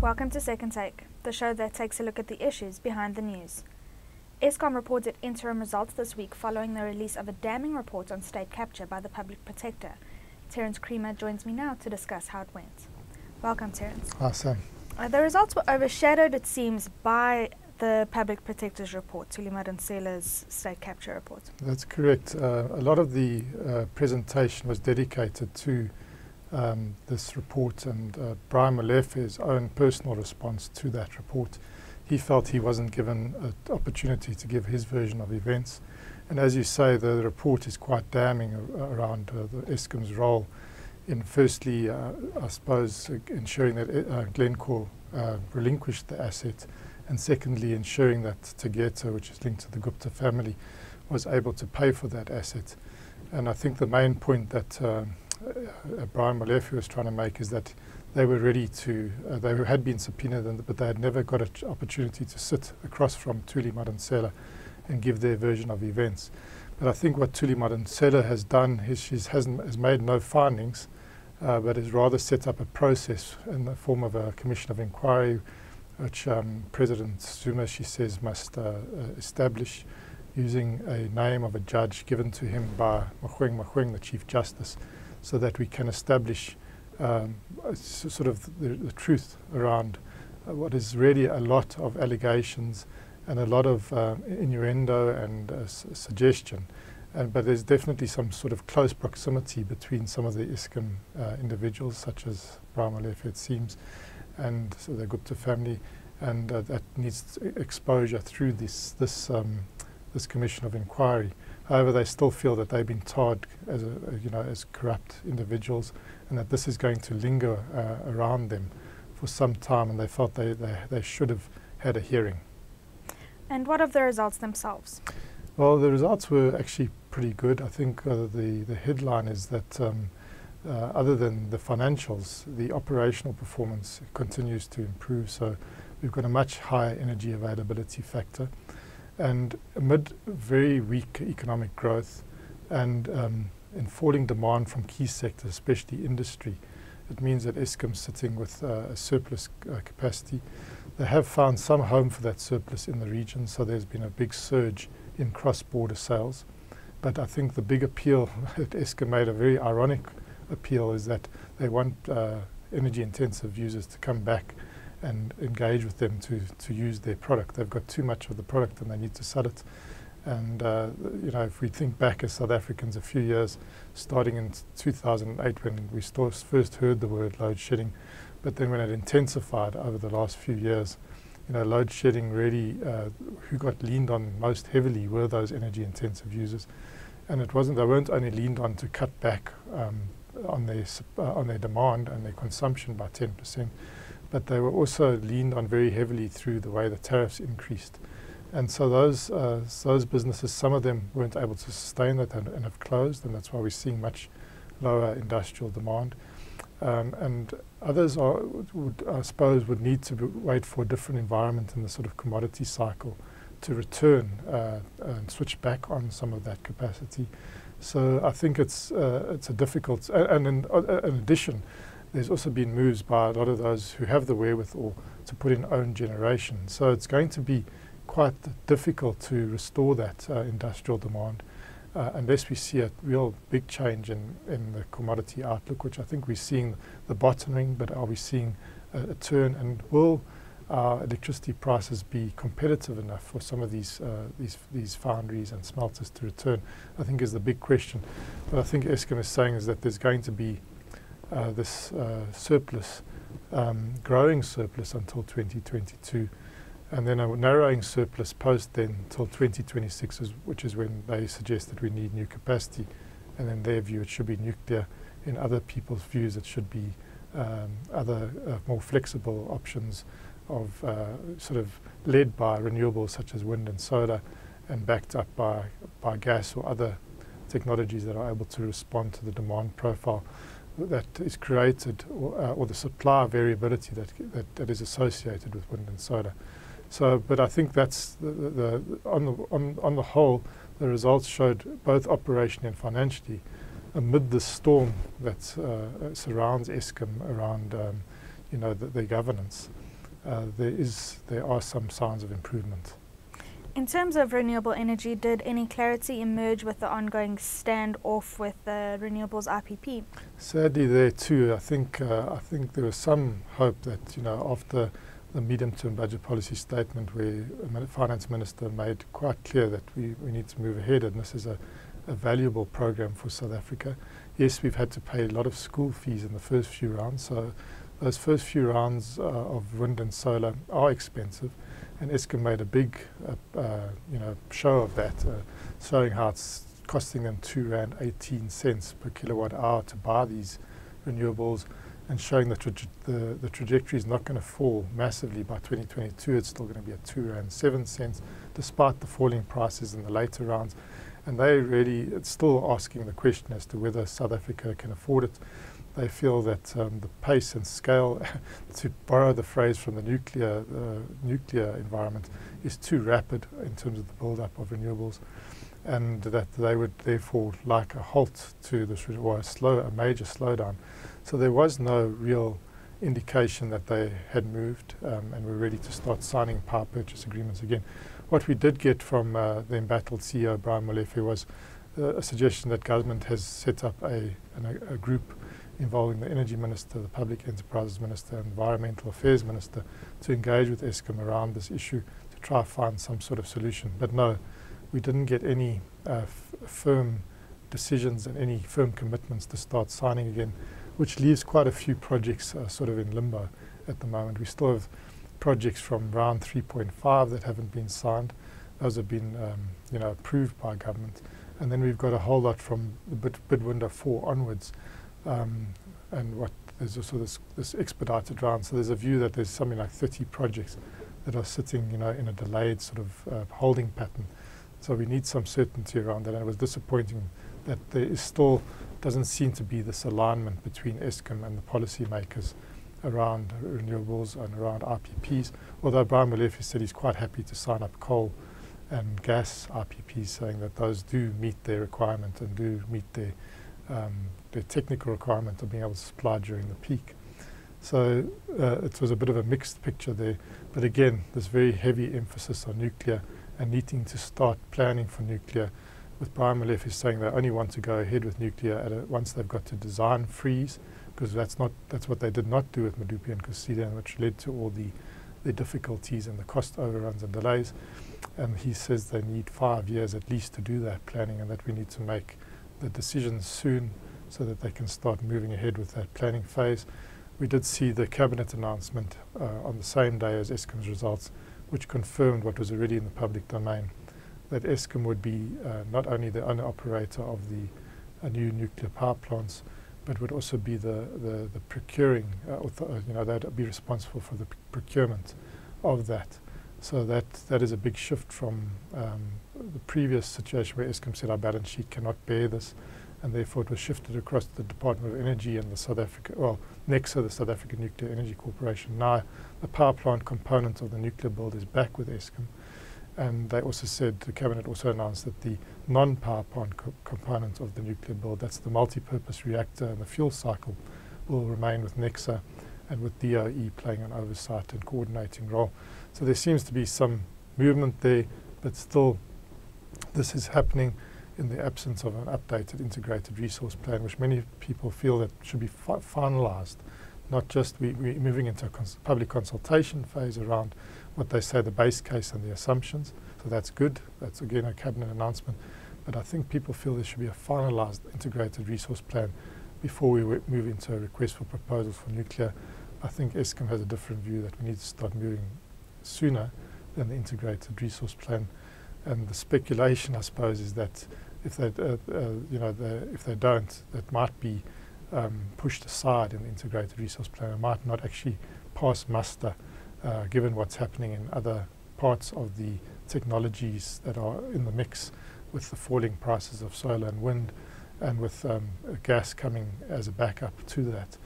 Welcome to Second Take, the show that takes a look at the issues behind the news. Eskom reported interim results this week following the release of a damning report on state capture by the Public Protector. Terence Creamer joins me now to discuss how it went. Welcome, Terence. Awesome. The results were overshadowed, it seems, by the Public Protector's report, Thuli Madonsela's state capture report. That's correct. A lot of the presentation was dedicated to this report and Brian Molefe's own personal response to that report. He felt he wasn't given an opportunity to give his version of events, and as you say, the report is quite damning around the Eskom's role in, firstly, I suppose, ensuring that Glencore relinquished the asset, and secondly, ensuring that Tageta, which is linked to the Gupta family, was able to pay for that asset. And I think the main point that Brian Molefe was trying to make is that they were ready to, they had been subpoenaed, but they had never got an opportunity to sit across from Thuli Madonsela and give their version of events. But I think what Thuli Madonsela has done is she has made no findings, but has rather set up a process in the form of a commission of inquiry, which President Zuma, she says, must establish using a name of a judge given to him by Mogoeng Mogoeng, the Chief Justice, so that we can establish sort of the truth around what is really a lot of allegations and a lot of innuendo and suggestion. But there's definitely some sort of close proximity between some of the Eskom individuals, such as Brian Molefe, it seems, and so the Gupta family, and that needs exposure through this commission of inquiry. However, they still feel that they've been tarred as as corrupt individuals, and that this is going to linger around them for some time, and they felt they should have had a hearing. And what of the results themselves? Well, the results were actually pretty good. I think the headline is that other than the financials, the operational performance continues to improve, so we've got a much higher energy availability factor. And amid very weak economic growth and in falling demand from key sectors, especially industry, it means that Eskom's sitting with a surplus capacity. They have found some home for that surplus in the region, so there's been a big surge in cross-border sales. But I think the big appeal that Eskom made, a very ironic appeal, is that they want energy-intensive users to come back and engage with them to use their product. They've got too much of the product and they need to sell it. And if we think back as South Africans a few years, starting in 2008 when we first heard the word load shedding, but then when it intensified over the last few years, load shedding really, who got leaned on most heavily were those energy intensive users. And they weren't only leaned on to cut back on their demand and their consumption by 10%, but they were also leaned on very heavily through the way the tariffs increased. And so those businesses, some of them weren't able to sustain that and have closed, and that's why we're seeing much lower industrial demand. And others, I suppose, would need to wait for a different environment in the sort of commodity cycle to return and switch back on some of that capacity. So I think it's a difficult, and in addition, there's also been moves by a lot of those who have the wherewithal to put in own generation. So it's going to be quite difficult to restore that industrial demand unless we see a real big change in the commodity outlook, which I think we're seeing the bottoming, but are we seeing a turn? And will our electricity prices be competitive enough for some of these foundries and smelters to return? I think is the big question. But I think Eskom is saying is that there's going to be this surplus, growing surplus until 2022, and then a narrowing surplus post then until 2026, which is when they suggest that we need new capacity. And in their view, it should be nuclear. In other people's views, it should be other more flexible options of sort of led by renewables such as wind and solar, and backed up by gas or other technologies that are able to respond to the demand profile that is created, or the supply variability that is associated with wind and solar. So, but I think that's on the whole, the results showed both operationally and financially, amid the storm that surrounds Eskom around, the governance. there are some signs of improvement. In terms of renewable energy, did any clarity emerge with the ongoing standoff with the renewables IPP? Sadly, there too. I think there was some hope that, you know, after the medium-term budget policy statement, where the finance minister made quite clear that we need to move ahead, and this is a valuable program for South Africa. Yes, we've had to pay a lot of school fees in the first few rounds, so those first few rounds of wind and solar are expensive, and Eskom made a big show of that, showing how it's costing them R2.18 per kilowatt hour to buy these renewables, and showing that the trajectory is not going to fall massively. By 2022 it's still going to be at R2.07 despite the falling prices in the later rounds, and they really, it's still asking the question as to whether South Africa can afford it. They feel that the pace and scale, to borrow the phrase from the nuclear environment, is too rapid in terms of the build-up of renewables, and that they would therefore like a halt to this, or a major slowdown. So there was no real indication that they had moved and were ready to start signing power purchase agreements again. What we did get from the embattled CEO, Brian Molefe, was a suggestion that government has set up a group involving the Energy Minister, the Public Enterprises Minister, and Environmental Affairs Minister to engage with Eskom around this issue to try to find some sort of solution. But no, we didn't get any firm decisions and any firm commitments to start signing again, which leaves quite a few projects sort of in limbo at the moment. We still have projects from round 3.5 that haven't been signed. Those have been approved by government. And then we've got a whole lot from the bid window 4 onwards. And what there's also this expedited round. So there's a view that there's something like 30 projects that are sitting, you know, in a delayed sort of holding pattern. So we need some certainty around that. And it was disappointing that there is still doesn't seem to be this alignment between Eskom and the policy makers around renewables and around IPPs. Although Brian Molefe said he's quite happy to sign up coal and gas IPPs, saying that those do meet their requirement and do meet their technical requirement of being able to supply during the peak. So it was a bit of a mixed picture there. But again, this very heavy emphasis on nuclear and needing to start planning for nuclear, with Brian Molefe saying they only want to go ahead with nuclear once they've got to design freeze, because that's what they did not do with Medupi and Kusile, and which led to all the difficulties and the cost overruns and delays. And he says they need 5 years at least to do that planning, and that we need to make the decisions soon so that they can start moving ahead with that planning phase. We did see the cabinet announcement on the same day as Eskom's results, which confirmed what was already in the public domain, that Eskom would be not only the owner operator of the new nuclear power plants, but would also be the procuring, they'd be responsible for the procurement of that. So that is a big shift from the previous situation where Eskom said our balance sheet cannot bear this, and therefore it was shifted across the Department of Energy and the South Africa, well, Necsa, the South African Nuclear Energy Corporation. Now the power plant component of the nuclear build is back with Eskom, and they also said, the cabinet also announced that the non-power plant component of the nuclear build, that's the multi-purpose reactor and the fuel cycle, will remain with Necsa, and with DOE playing an oversight and coordinating role. So there seems to be some movement there, but still this is happening in the absence of an updated integrated resource plan, which many people feel that should be finalized. Not just we're moving into a public consultation phase around what they say the base case and the assumptions. So that's good. That's again a cabinet announcement. But I think people feel there should be a finalized integrated resource plan before we move into a request for proposals for nuclear. I think Eskom has a different view that we need to start moving sooner than the integrated resource plan. And the speculation, I suppose, is that if they, if they don't, that might be pushed aside in the integrated resource plan. It might not actually pass muster, given what's happening in other parts of the technologies that are in the mix, with the falling prices of solar and wind, and with gas coming as a backup to that,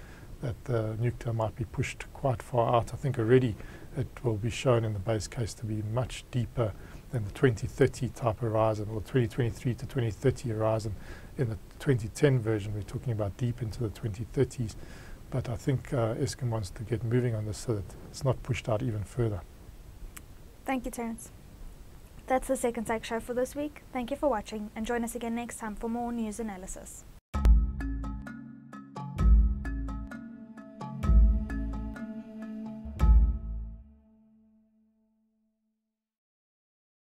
that the nuclear might be pushed quite far out. I think already it will be shown in the base case to be much deeper than the 2030 type horizon, or 2023 to 2030 horizon. In the 2010 version, we're talking about deep into the 2030s, But I think Eskom wants to get moving on this so that it's not pushed out even further. Thank you, Terence. That's the Second Take show for this week. Thank you for watching and join us again next time for more news analysis.